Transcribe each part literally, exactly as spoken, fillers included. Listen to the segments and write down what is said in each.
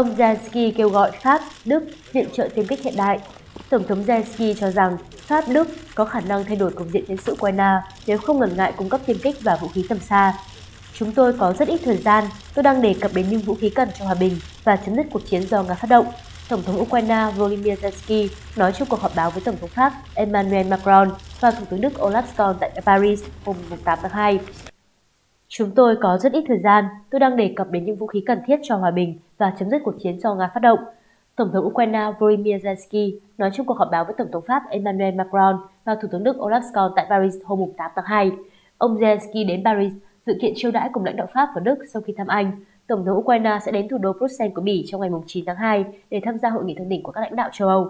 Ông Zelensky kêu gọi Pháp, Đức viện trợ tiêm kích hiện đại. Tổng thống Zelensky cho rằng Pháp, Đức có khả năng thay đổi cục diện chiến sự Ukraine nếu không ngần ngại cung cấp tiêm kích và vũ khí tầm xa. Chúng tôi có rất ít thời gian, tôi đang đề cập đến những vũ khí cần cho hòa bình và chấm dứt cuộc chiến do Nga phát động. Tổng thống Ukraine Volodymyr Zelensky nói trong cuộc họp báo với Tổng thống Pháp Emmanuel Macron và Thủ tướng Đức Olaf Scholz tại Paris hôm tám tháng hai. Chúng tôi có rất ít thời gian, tôi đang đề cập đến những vũ khí cần thiết cho hòa bình và chấm dứt cuộc chiến do Nga phát động. Tổng thống Ukraine Volodymyr Zelensky nói trong cuộc họp báo với Tổng thống Pháp Emmanuel Macron và Thủ tướng Đức Olaf Scholz tại Paris hôm tám tháng hai. Ông Zelensky đến Paris dự kiện chiêu đãi cùng lãnh đạo Pháp và Đức sau khi thăm Anh. Tổng thống Ukraine sẽ đến thủ đô Bruxelles của Bỉ trong ngày chín tháng hai để tham gia hội nghị thượng đỉnh của các lãnh đạo châu Âu.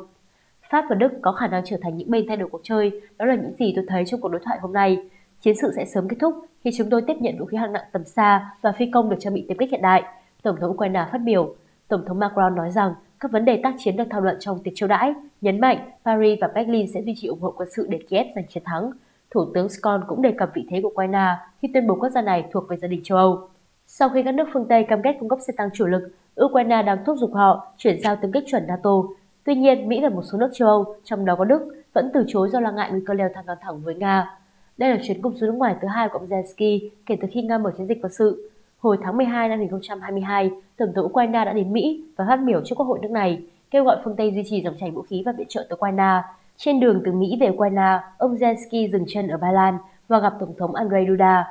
Pháp và Đức có khả năng trở thành những bên thay đổi cuộc chơi, đó là những gì tôi thấy trong cuộc đối thoại hôm nay. Chiến sự sẽ sớm kết thúc khi chúng tôi tiếp nhận vũ khí hạng nặng tầm xa và phi công được trang bị tiêm kích hiện đại, Tổng thống Ukraine phát biểu. Tổng thống Macron nói rằng các vấn đề tác chiến được thảo luận trong tiệc chiêu đãi, nhấn mạnh Paris và Berlin sẽ duy trì ủng hộ quân sự để Kiev giành chiến thắng. Thủ tướng Scholz cũng đề cập vị thế của Ukraine khi tuyên bố quốc gia này thuộc về gia đình châu Âu. Sau khi các nước phương Tây cam kết cung cấp xe tăng chủ lực, Ukraine đang thúc giục họ chuyển giao tiêm kích chuẩn NATO. Tuy nhiên, Mỹ và một số nước châu Âu, trong đó có Đức, vẫn từ chối do lo ngại nguy cơ leo thang căng thẳng với Nga. Đây là chuyến công du nước ngoài thứ hai của ông Zelensky kể từ khi Nga mở chiến dịch quân sự. Hồi tháng mười hai năm hai nghìn không trăm hai mươi hai, Tổng thống Ukraine đã đến Mỹ và phát biểu trước Quốc hội nước này, kêu gọi phương Tây duy trì dòng chảy vũ khí và viện trợ tới Ukraine. Trên đường từ Mỹ về Ukraine, ông Zelensky dừng chân ở Ba Lan và gặp Tổng thống Andrzej Duda.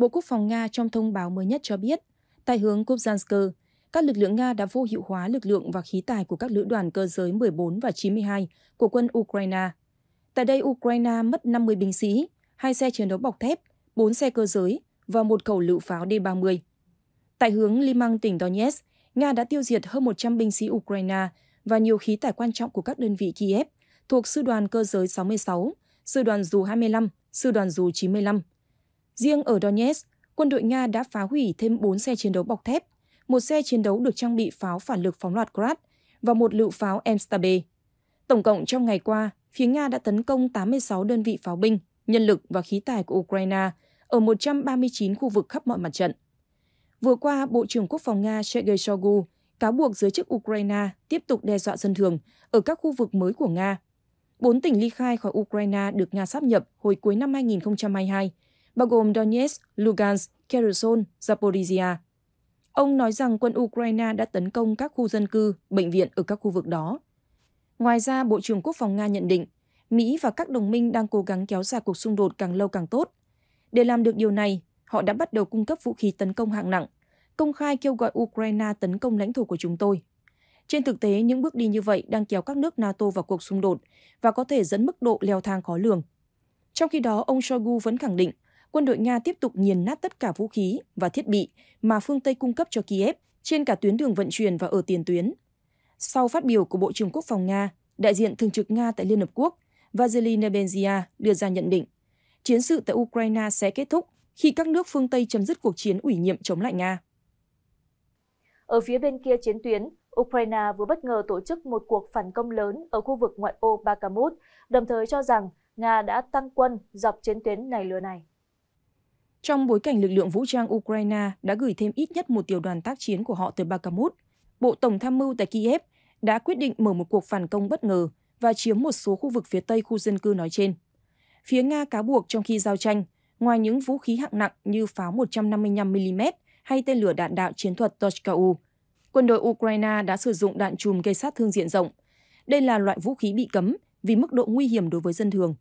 Bộ Quốc phòng Nga trong thông báo mới nhất cho biết, tại hướng Kupyansk, các lực lượng Nga đã vô hiệu hóa lực lượng và khí tài của các lữ đoàn cơ giới mười bốn và chín mươi hai của quân Ukraine. Tại đây, Ukraine mất năm mươi binh sĩ, hai xe chiến đấu bọc thép, bốn xe cơ giới và một khẩu lựu pháo D ba mươi. Tại hướng Liman, tỉnh Donetsk, Nga đã tiêu diệt hơn một trăm binh sĩ Ukraine và nhiều khí tài quan trọng của các đơn vị Kiev thuộc Sư đoàn Cơ giới sáu mươi sáu, Sư đoàn Dù hai mươi lăm, Sư đoàn Dù chín mươi lăm. Riêng ở Donetsk, quân đội Nga đã phá hủy thêm bốn xe chiến đấu bọc thép, một xe chiến đấu được trang bị pháo phản lực phóng loạt Grad và một lựu pháo M-Stab. Tổng cộng trong ngày qua, phía Nga đã tấn công tám mươi sáu đơn vị pháo binh, nhân lực và khí tài của Ukraine ở một trăm ba mươi chín khu vực khắp mọi mặt trận. Vừa qua, Bộ trưởng Quốc phòng Nga Sergei Shoigu cáo buộc giới chức Ukraine tiếp tục đe dọa dân thường ở các khu vực mới của Nga. Bốn tỉnh ly khai khỏi Ukraine được Nga sáp nhập hồi cuối năm hai nghìn không trăm hai mươi hai, bao gồm Donetsk, Lugansk, Kherson, Zaporizhia. Ông nói rằng quân Ukraine đã tấn công các khu dân cư, bệnh viện ở các khu vực đó. Ngoài ra, Bộ trưởng Quốc phòng Nga nhận định Mỹ và các đồng minh đang cố gắng kéo dài cuộc xung đột càng lâu càng tốt. Để làm được điều này, họ đã bắt đầu cung cấp vũ khí tấn công hạng nặng, công khai kêu gọi Ukraine tấn công lãnh thổ của chúng tôi. Trên thực tế, những bước đi như vậy đang kéo các nước NATO vào cuộc xung đột và có thể dẫn mức độ leo thang khó lường. Trong khi đó, ông Shoigu vẫn khẳng định quân đội Nga tiếp tục nghiền nát tất cả vũ khí và thiết bị mà phương Tây cung cấp cho Kiev trên cả tuyến đường vận chuyển và ở tiền tuyến. Sau phát biểu của Bộ trưởng Quốc phòng Nga, đại diện thường trực Nga tại Liên Hợp Quốc Vasily Nebenzia đưa ra nhận định chiến sự tại Ukraine sẽ kết thúc khi các nước phương Tây chấm dứt cuộc chiến ủy nhiệm chống lại Nga. Ở phía bên kia chiến tuyến, Ukraine vừa bất ngờ tổ chức một cuộc phản công lớn ở khu vực ngoại ô Bakhmut, đồng thời cho rằng Nga đã tăng quân dọc chiến tuyến này lửa này. Trong bối cảnh lực lượng vũ trang Ukraine đã gửi thêm ít nhất một tiểu đoàn tác chiến của họ tới Bakhmut, Bộ Tổng tham mưu tại Kiev đã quyết định mở một cuộc phản công bất ngờ và chiếm một số khu vực phía tây khu dân cư nói trên. Phía Nga cáo buộc trong khi giao tranh, ngoài những vũ khí hạng nặng như pháo một trăm năm mươi lăm mi li mét hay tên lửa đạn đạo chiến thuật Toshka-U, quân đội Ukraine đã sử dụng đạn chùm gây sát thương diện rộng. Đây là loại vũ khí bị cấm vì mức độ nguy hiểm đối với dân thường.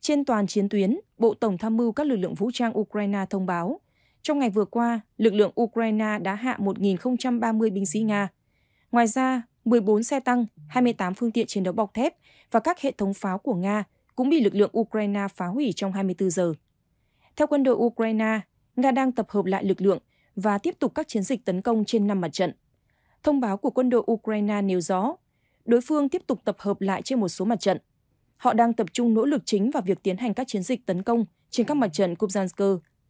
Trên toàn chiến tuyến, Bộ Tổng tham mưu các lực lượng vũ trang Ukraine thông báo, trong ngày vừa qua, lực lượng Ukraine đã hạ một nghìn không trăm ba mươi binh sĩ Nga. Ngoài ra, mười bốn xe tăng, hai mươi tám phương tiện chiến đấu bọc thép và các hệ thống pháo của Nga cũng bị lực lượng Ukraine phá hủy trong hai mươi tư giờ. Theo quân đội Ukraine, Nga đang tập hợp lại lực lượng và tiếp tục các chiến dịch tấn công trên năm mặt trận. Thông báo của quân đội Ukraine nêu rõ, đối phương tiếp tục tập hợp lại trên một số mặt trận. Họ đang tập trung nỗ lực chính vào việc tiến hành các chiến dịch tấn công trên các mặt trận Kupyansk,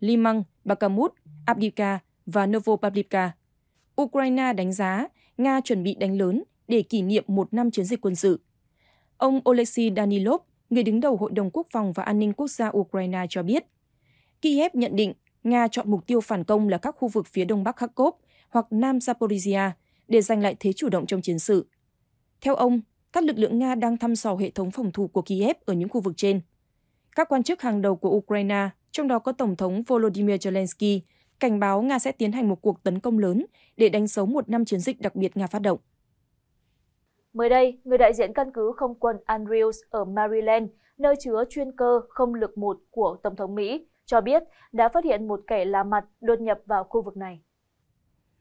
Liman, Bakhmut, Avdiivka và Novopavlivka. Ukraine đánh giá Nga chuẩn bị đánh lớn để kỷ niệm một năm chiến dịch quân sự. Ông Oleksiy Danilov, người đứng đầu Hội đồng Quốc phòng và An ninh Quốc gia Ukraine cho biết, Kiev nhận định Nga chọn mục tiêu phản công là các khu vực phía đông bắc Kharkov hoặc nam Zaporizhia để giành lại thế chủ động trong chiến sự. Theo ông, các lực lượng Nga đang thăm dò hệ thống phòng thủ của Kiev ở những khu vực trên. Các quan chức hàng đầu của Ukraine, trong đó có Tổng thống Volodymyr Zelensky, cảnh báo Nga sẽ tiến hành một cuộc tấn công lớn để đánh dấu một năm chiến dịch đặc biệt Nga phát động. Mới đây, người đại diện căn cứ không quân Andrews ở Maryland, nơi chứa chuyên cơ không lực một của Tổng thống Mỹ, cho biết đã phát hiện một kẻ lạ mặt đột nhập vào khu vực này.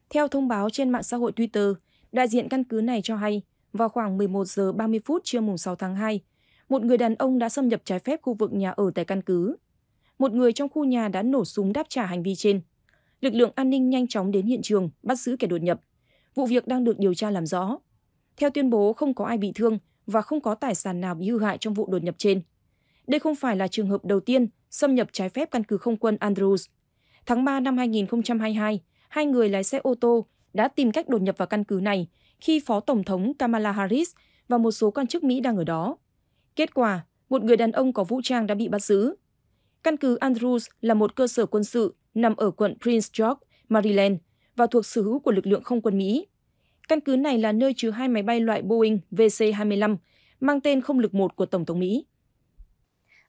Theo thông báo trên mạng xã hội Twitter, đại diện căn cứ này cho hay, vào khoảng mười một giờ ba mươi phút trưa mùng sáu tháng hai, một người đàn ông đã xâm nhập trái phép khu vực nhà ở tại căn cứ. Một người trong khu nhà đã nổ súng đáp trả hành vi trên. Lực lượng an ninh nhanh chóng đến hiện trường, bắt giữ kẻ đột nhập. Vụ việc đang được điều tra làm rõ. Theo tuyên bố, không có ai bị thương và không có tài sản nào bị hư hại trong vụ đột nhập trên. Đây không phải là trường hợp đầu tiên xâm nhập trái phép căn cứ không quân Andrews. Tháng ba năm hai nghìn không trăm hai mươi hai, hai người lái xe ô tô đã tìm cách đột nhập vào căn cứ này khi Phó Tổng thống Kamala Harris và một số quan chức Mỹ đang ở đó. Kết quả, một người đàn ông có vũ trang đã bị bắt giữ. Căn cứ Andrews là một cơ sở quân sự nằm ở quận Prince George, Maryland và thuộc sở hữu của lực lượng không quân Mỹ. Căn cứ này là nơi chứa hai máy bay loại Boeing V C hai mươi lăm mang tên không lực một của Tổng thống Mỹ.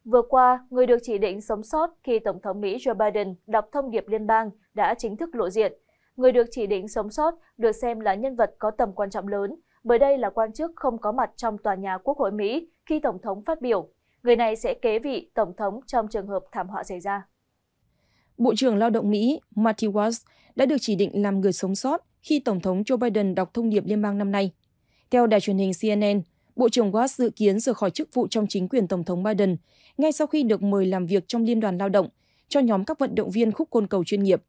Vừa qua, người được chỉ định sống sót khi Tổng thống Mỹ Joe Biden đọc thông điệp liên bang đã chính thức lộ diện. Người được chỉ định sống sót được xem là nhân vật có tầm quan trọng lớn, bởi đây là quan chức không có mặt trong tòa nhà Quốc hội Mỹ khi Tổng thống phát biểu. Người này sẽ kế vị Tổng thống trong trường hợp thảm họa xảy ra. Bộ trưởng Lao động Mỹ Marty Walsh đã được chỉ định làm người sống sót khi Tổng thống Joe Biden đọc thông điệp liên bang năm nay. Theo đài truyền hình C N N, Bộ trưởng Walsh dự kiến rời khỏi chức vụ trong chính quyền Tổng thống Biden ngay sau khi được mời làm việc trong Liên đoàn Lao động cho nhóm các vận động viên khúc côn cầu chuyên nghiệp.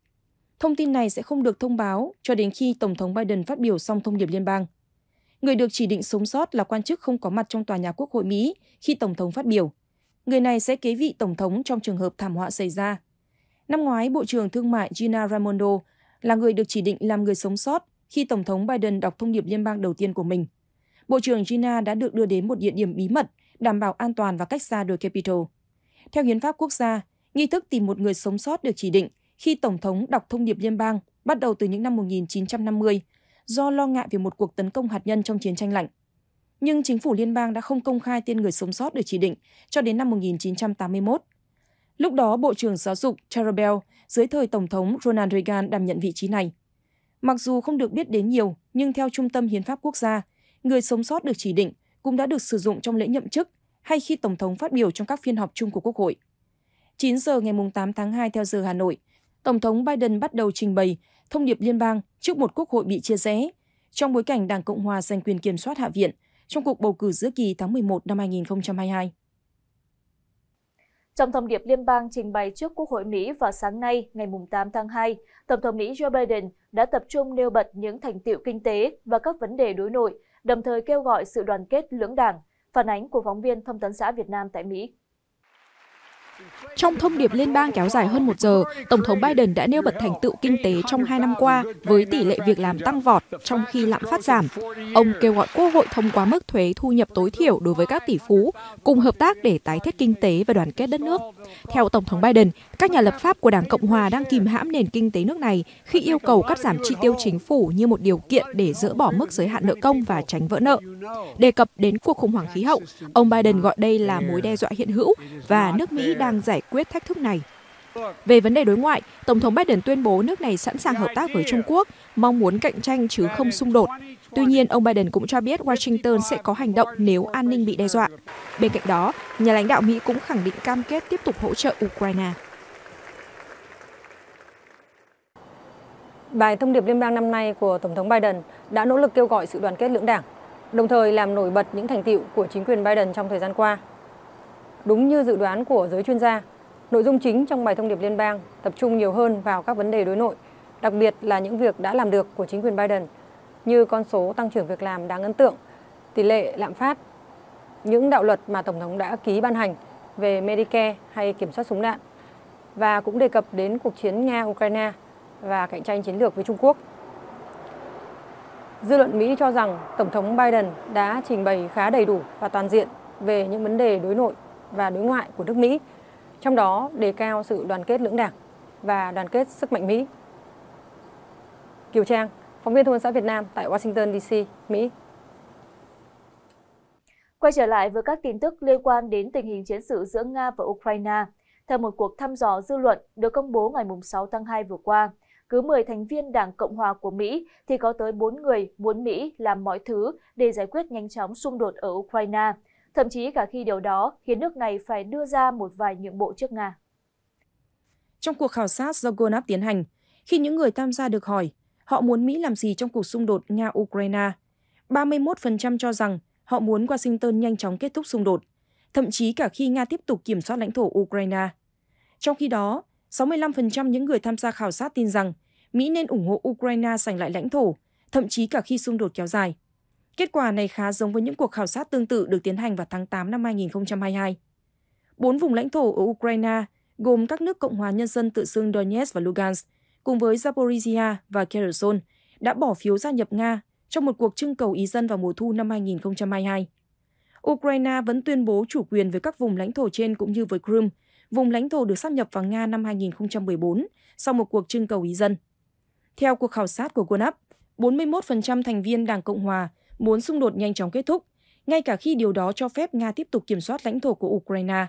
Thông tin này sẽ không được thông báo cho đến khi Tổng thống Biden phát biểu xong thông điệp liên bang. Người được chỉ định sống sót là quan chức không có mặt trong tòa nhà Quốc hội Mỹ khi Tổng thống phát biểu. Người này sẽ kế vị Tổng thống trong trường hợp thảm họa xảy ra. Năm ngoái, Bộ trưởng Thương mại Gina Raimondo là người được chỉ định làm người sống sót khi Tổng thống Biden đọc thông điệp liên bang đầu tiên của mình. Bộ trưởng Gina đã được đưa đến một địa điểm bí mật, đảm bảo an toàn và cách xa đồi Capitol. Theo hiến pháp quốc gia, nghi thức tìm một người sống sót được chỉ định khi Tổng thống đọc thông điệp liên bang bắt đầu từ những năm một nghìn chín trăm năm mươi, do lo ngại về một cuộc tấn công hạt nhân trong chiến tranh lạnh. Nhưng chính phủ liên bang đã không công khai tên người sống sót được chỉ định cho đến năm một nghìn chín trăm tám mươi mốt. Lúc đó, Bộ trưởng Giáo dục Tara Bell dưới thời Tổng thống Ronald Reagan đảm nhận vị trí này. Mặc dù không được biết đến nhiều, nhưng theo Trung tâm Hiến pháp Quốc gia, người sống sót được chỉ định cũng đã được sử dụng trong lễ nhậm chức hay khi Tổng thống phát biểu trong các phiên họp chung của Quốc hội. chín giờ ngày tám tháng hai theo giờ Hà Nội, Tổng thống Biden bắt đầu trình bày thông điệp liên bang trước một Quốc hội bị chia rẽ, trong bối cảnh Đảng Cộng Hòa giành quyền kiểm soát Hạ viện trong cuộc bầu cử giữa kỳ tháng mười một năm hai nghìn không trăm hai mươi hai. Trong thông điệp liên bang trình bày trước Quốc hội Mỹ vào sáng nay, ngày tám tháng hai, Tổng thống Mỹ Joe Biden đã tập trung nêu bật những thành tựu kinh tế và các vấn đề đối nội, đồng thời kêu gọi sự đoàn kết lưỡng đảng, phản ánh của phóng viên Thông tấn xã Việt Nam tại Mỹ. Trong thông điệp liên bang kéo dài hơn một giờ, Tổng thống Biden đã nêu bật thành tựu kinh tế trong hai năm qua với tỷ lệ việc làm tăng vọt trong khi lạm phát giảm. Ông kêu gọi Quốc hội thông qua mức thuế thu nhập tối thiểu đối với các tỷ phú, cùng hợp tác để tái thiết kinh tế và đoàn kết đất nước. Theo Tổng thống Biden, các nhà lập pháp của Đảng Cộng Hòa đang kìm hãm nền kinh tế nước này khi yêu cầu cắt giảm chi tiêu chính phủ như một điều kiện để dỡ bỏ mức giới hạn nợ công và tránh vỡ nợ. Đề cập đến cuộc khủng hoảng khí hậu, ông Biden gọi đây là mối đe dọa hiện hữu và nước Mỹ đang giải quyết thách thức này. Về vấn đề đối ngoại, Tổng thống Biden tuyên bố nước này sẵn sàng hợp tác với Trung Quốc, mong muốn cạnh tranh chứ không xung đột. Tuy nhiên, ông Biden cũng cho biết Washington sẽ có hành động nếu an ninh bị đe dọa. Bên cạnh đó, nhà lãnh đạo Mỹ cũng khẳng định cam kết tiếp tục hỗ trợ Ukraine. Bài thông điệp liên bang năm nay của Tổng thống Biden đã nỗ lực kêu gọi sự đoàn kết lưỡng đảng, đồng thời làm nổi bật những thành tựu của chính quyền Biden trong thời gian qua. Đúng như dự đoán của giới chuyên gia, nội dung chính trong bài thông điệp liên bang tập trung nhiều hơn vào các vấn đề đối nội, đặc biệt là những việc đã làm được của chính quyền Biden, như con số tăng trưởng việc làm đáng ấn tượng, tỷ lệ lạm phát, những đạo luật mà Tổng thống đã ký ban hành về Medicare hay kiểm soát súng đạn, và cũng đề cập đến cuộc chiến Nga-Ukraine và cạnh tranh chiến lược với Trung Quốc. Dư luận Mỹ cho rằng Tổng thống Biden đã trình bày khá đầy đủ và toàn diện về những vấn đề đối nội và đối ngoại của nước Mỹ, trong đó đề cao sự đoàn kết lưỡng đảng và đoàn kết sức mạnh Mỹ. Kiều Trang, Phóng viên Thông tấn xã Việt Nam tại Washington đê xê, Mỹ. Quay trở lại với các tin tức liên quan đến tình hình chiến sự giữa Nga và Ukraine. Theo một cuộc thăm dò dư luận được công bố ngày sáu tháng hai vừa qua, cứ mười thành viên Đảng Cộng hòa của Mỹ thì có tới bốn người muốn Mỹ làm mọi thứ để giải quyết nhanh chóng xung đột ở Ukraine, thậm chí cả khi điều đó khiến nước này phải đưa ra một vài nhượng bộ trước Nga. Trong cuộc khảo sát do Gallup tiến hành, khi những người tham gia được hỏi họ muốn Mỹ làm gì trong cuộc xung đột Nga-Ukraine, ba mươi mốt phần trăm cho rằng họ muốn Washington nhanh chóng kết thúc xung đột, thậm chí cả khi Nga tiếp tục kiểm soát lãnh thổ Ukraine. Trong khi đó, sáu mươi lăm phần trăm những người tham gia khảo sát tin rằng Mỹ nên ủng hộ Ukraine giành lại lãnh thổ, thậm chí cả khi xung đột kéo dài. Kết quả này khá giống với những cuộc khảo sát tương tự được tiến hành vào tháng tám năm hai nghìn không trăm hai mươi hai. Bốn vùng lãnh thổ ở Ukraine, gồm các nước Cộng hòa Nhân dân tự xưng Donetsk và Lugansk, cùng với Zaporizhia và Kherson, đã bỏ phiếu gia nhập Nga trong một cuộc trưng cầu ý dân vào mùa thu năm hai nghìn không trăm hai mươi hai. Ukraine vẫn tuyên bố chủ quyền với các vùng lãnh thổ trên cũng như với Crimea, vùng lãnh thổ được sáp nhập vào Nga năm hai nghìn không trăm mười bốn sau một cuộc trưng cầu ý dân. Theo cuộc khảo sát của Gallup, bốn mươi mốt phần trăm thành viên Đảng Cộng hòa muốn xung đột nhanh chóng kết thúc, ngay cả khi điều đó cho phép Nga tiếp tục kiểm soát lãnh thổ của Ukraine.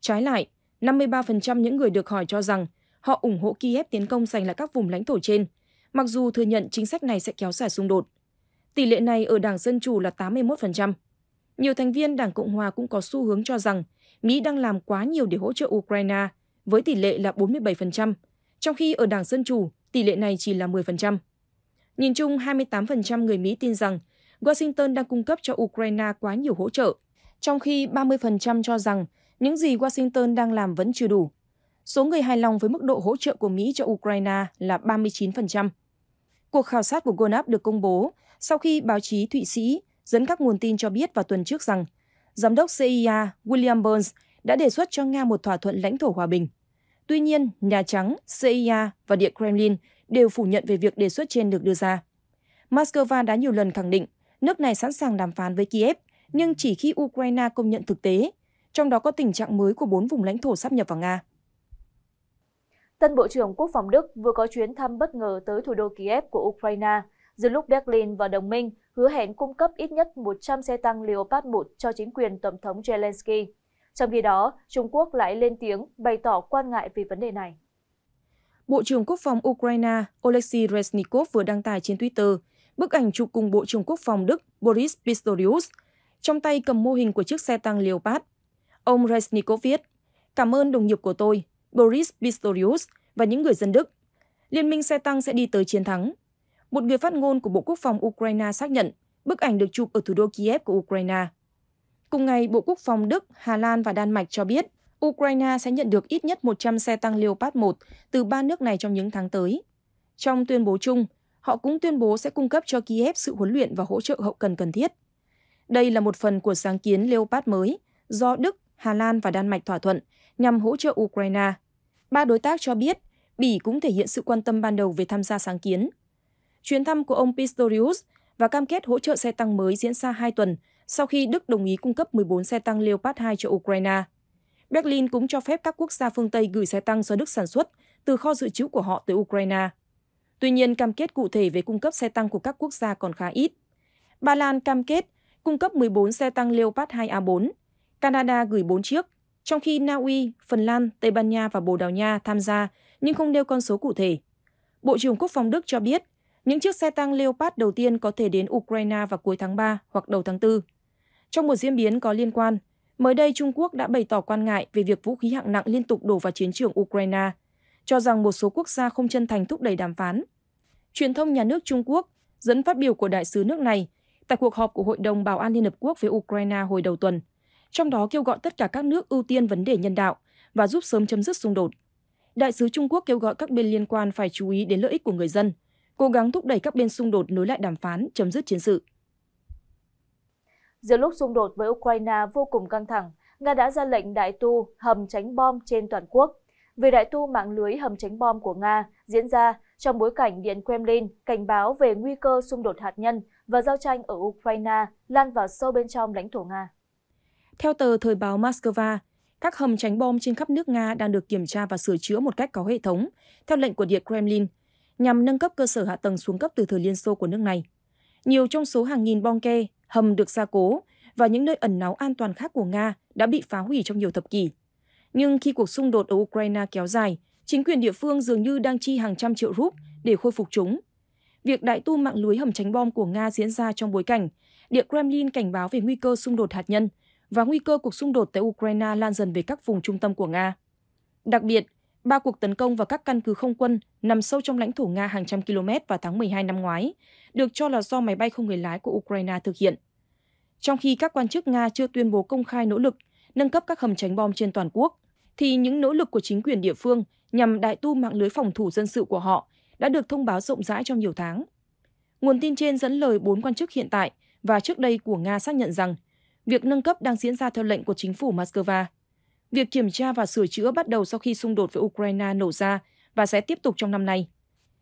Trái lại, năm mươi ba phần trăm những người được hỏi cho rằng họ ủng hộ Kiev tiến công giành lại các vùng lãnh thổ trên, mặc dù thừa nhận chính sách này sẽ kéo dài xung đột. Tỷ lệ này ở Đảng Dân Chủ là tám mươi mốt phần trăm. Nhiều thành viên Đảng Cộng Hòa cũng có xu hướng cho rằng Mỹ đang làm quá nhiều để hỗ trợ Ukraine, với tỷ lệ là bốn mươi bảy phần trăm, trong khi ở Đảng Dân Chủ, tỷ lệ này chỉ là mười phần trăm. Nhìn chung, hai mươi tám phần trăm người Mỹ tin rằng Washington đang cung cấp cho Ukraine quá nhiều hỗ trợ, trong khi ba mươi phần trăm cho rằng những gì Washington đang làm vẫn chưa đủ. Số người hài lòng với mức độ hỗ trợ của Mỹ cho Ukraine là ba mươi chín phần trăm. Cuộc khảo sát của Gallup được công bố sau khi báo chí Thụy Sĩ dẫn các nguồn tin cho biết vào tuần trước rằng Giám đốc xê i a William Burns đã đề xuất cho Nga một thỏa thuận lãnh thổ hòa bình. Tuy nhiên, Nhà Trắng, xê i a và Điện Kremlin đều phủ nhận về việc đề xuất trên được đưa ra. Moscow đã nhiều lần khẳng định nước này sẵn sàng đàm phán với Kiev, nhưng chỉ khi Ukraine công nhận thực tế, trong đó có tình trạng mới của bốn vùng lãnh thổ sáp nhập vào Nga. Tân Bộ trưởng Quốc phòng Đức vừa có chuyến thăm bất ngờ tới thủ đô Kiev của Ukraine, giữa lúc Berlin và đồng minh hứa hẹn cung cấp ít nhất một trăm xe tăng Leopard một cho chính quyền Tổng thống Zelensky. Trong khi đó, Trung Quốc lại lên tiếng bày tỏ quan ngại về vấn đề này. Bộ trưởng Quốc phòng Ukraine Oleksii Reznikov vừa đăng tải trên Twitter bức ảnh chụp cùng Bộ trưởng Quốc phòng Đức Boris Pistorius, trong tay cầm mô hình của chiếc xe tăng Leopard. Ông Reznikov viết, cảm ơn đồng nghiệp của tôi, Boris Pistorius và những người dân Đức. Liên minh xe tăng sẽ đi tới chiến thắng. Một người phát ngôn của Bộ Quốc phòng Ukraine xác nhận bức ảnh được chụp ở thủ đô Kiev của Ukraine. Cùng ngày, Bộ Quốc phòng Đức, Hà Lan và Đan Mạch cho biết Ukraine sẽ nhận được ít nhất một trăm xe tăng Leopard một từ ba nước này trong những tháng tới. Trong tuyên bố chung, họ cũng tuyên bố sẽ cung cấp cho Kiev sự huấn luyện và hỗ trợ hậu cần cần thiết. Đây là một phần của sáng kiến Leopard mới do Đức, Hà Lan và Đan Mạch thỏa thuận nhằm hỗ trợ Ukraine. Ba đối tác cho biết Bỉ cũng thể hiện sự quan tâm ban đầu về tham gia sáng kiến. Chuyến thăm của ông Pistorius và cam kết hỗ trợ xe tăng mới diễn ra hai tuần sau khi Đức đồng ý cung cấp mười bốn xe tăng Leopard hai cho Ukraine. Berlin cũng cho phép các quốc gia phương Tây gửi xe tăng do Đức sản xuất từ kho dự trữ của họ tới Ukraine. Tuy nhiên, cam kết cụ thể về cung cấp xe tăng của các quốc gia còn khá ít. Ba Lan cam kết cung cấp mười bốn xe tăng Leopard hai A bốn, Canada gửi bốn chiếc, trong khi Na Uy, Phần Lan, Tây Ban Nha và Bồ Đào Nha tham gia nhưng không nêu con số cụ thể. Bộ trưởng Quốc phòng Đức cho biết những chiếc xe tăng Leopard đầu tiên có thể đến Ukraine vào cuối tháng ba hoặc đầu tháng tư. Trong một diễn biến có liên quan, mới đây Trung Quốc đã bày tỏ quan ngại về việc vũ khí hạng nặng liên tục đổ vào chiến trường Ukraine, cho rằng một số quốc gia không chân thành thúc đẩy đàm phán. Truyền thông nhà nước Trung Quốc dẫn phát biểu của đại sứ nước này tại cuộc họp của Hội đồng Bảo an Liên Hợp Quốc với Ukraine hồi đầu tuần, trong đó kêu gọi tất cả các nước ưu tiên vấn đề nhân đạo và giúp sớm chấm dứt xung đột. Đại sứ Trung Quốc kêu gọi các bên liên quan phải chú ý đến lợi ích của người dân, cố gắng thúc đẩy các bên xung đột nối lại đàm phán, chấm dứt chiến sự. Giữa lúc xung đột với Ukraine vô cùng căng thẳng, Nga đã ra lệnh đại tu hầm tránh bom trên toàn quốc. Về đại tu mạng lưới hầm tránh bom của Nga diễn ra trong bối cảnh Điện Kremlin cảnh báo về nguy cơ xung đột hạt nhân và giao tranh ở Ukraine lan vào sâu bên trong lãnh thổ Nga. Theo tờ Thời báo Moscow, các hầm tránh bom trên khắp nước Nga đang được kiểm tra và sửa chữa một cách có hệ thống, theo lệnh của Điện Kremlin, nhằm nâng cấp cơ sở hạ tầng xuống cấp từ thời Liên Xô của nước này. Nhiều trong số hàng nghìn bong ke, hầm được gia cố và những nơi ẩn náu an toàn khác của Nga đã bị phá hủy trong nhiều thập kỷ. Nhưng khi cuộc xung đột ở Ukraine kéo dài, chính quyền địa phương dường như đang chi hàng trăm triệu rúp để khôi phục chúng. Việc đại tu mạng lưới hầm tránh bom của Nga diễn ra trong bối cảnh Điện Kremlin cảnh báo về nguy cơ xung đột hạt nhân và nguy cơ cuộc xung đột tại Ukraine lan dần về các vùng trung tâm của Nga. Đặc biệt, ba cuộc tấn công vào các căn cứ không quân nằm sâu trong lãnh thổ Nga hàng trăm km vào tháng mười hai năm ngoái, được cho là do máy bay không người lái của Ukraine thực hiện. Trong khi các quan chức Nga chưa tuyên bố công khai nỗ lực nâng cấp các hầm tránh bom trên toàn quốc, thì những nỗ lực của chính quyền địa phương nhằm đại tu mạng lưới phòng thủ dân sự của họ đã được thông báo rộng rãi trong nhiều tháng. Nguồn tin trên dẫn lời bốn quan chức hiện tại và trước đây của Nga xác nhận rằng việc nâng cấp đang diễn ra theo lệnh của chính phủ Moscow. Việc kiểm tra và sửa chữa bắt đầu sau khi xung đột với Ukraine nổ ra và sẽ tiếp tục trong năm nay.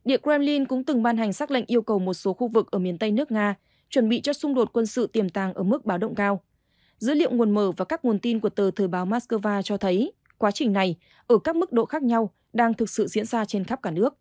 Điện Kremlin cũng từng ban hành sắc lệnh yêu cầu một số khu vực ở miền Tây nước Nga chuẩn bị cho xung đột quân sự tiềm tàng ở mức báo động cao. Dữ liệu nguồn mở và các nguồn tin của tờ Thời báo Moscow cho thấy quá trình này ở các mức độ khác nhau đang thực sự diễn ra trên khắp cả nước.